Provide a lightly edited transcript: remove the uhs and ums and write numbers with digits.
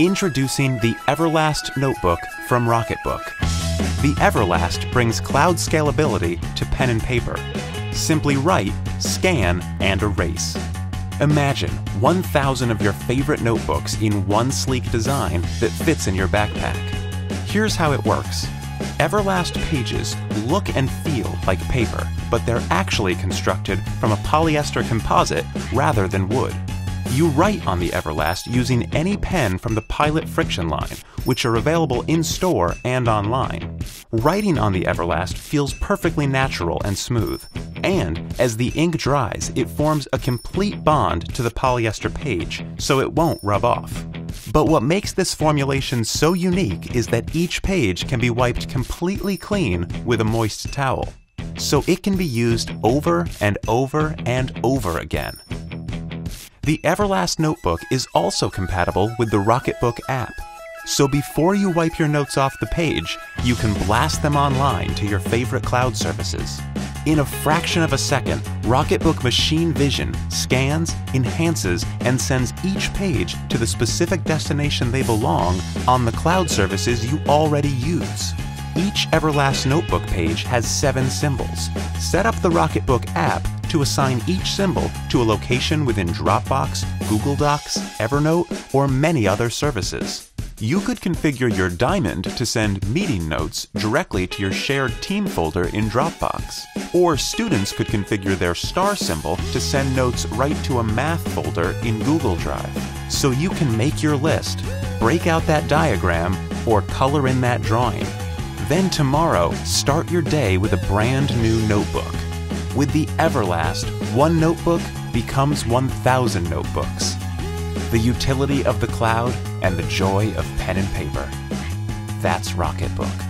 Introducing the Everlast Notebook from Rocketbook. The Everlast brings cloud scalability to pen and paper. Simply write, scan, and erase. Imagine 1,000 of your favorite notebooks in one sleek design that fits in your backpack. Here's how it works. Everlast pages look and feel like paper, but they're actually constructed from a polyester composite rather than wood. You write on the Everlast using any pen from the Pilot FriXion line, which are available in-store and online. Writing on the Everlast feels perfectly natural and smooth. And as the ink dries, it forms a complete bond to the polyester page, so it won't rub off. But what makes this formulation so unique is that each page can be wiped completely clean with a moist towel. So it can be used over and over and over again. The Everlast Notebook is also compatible with the Rocketbook app. So before you wipe your notes off the page, you can blast them online to your favorite cloud services. In a fraction of a second, Rocketbook machine vision scans, enhances, and sends each page to the specific destination they belong on the cloud services you already use. Each Everlast Notebook page has 7 symbols. Set up the Rocketbook app to assign each symbol to a location within Dropbox, Google Docs, Evernote, or many other services. You could configure your diamond to send meeting notes directly to your shared team folder in Dropbox. Or students could configure their star symbol to send notes right to a math folder in Google Drive. So you can make your list, break out that diagram, or color in that drawing. Then tomorrow, start your day with a brand new notebook. With the Everlast, one notebook becomes 1,000 notebooks. The utility of the cloud and the joy of pen and paper. That's Rocketbook.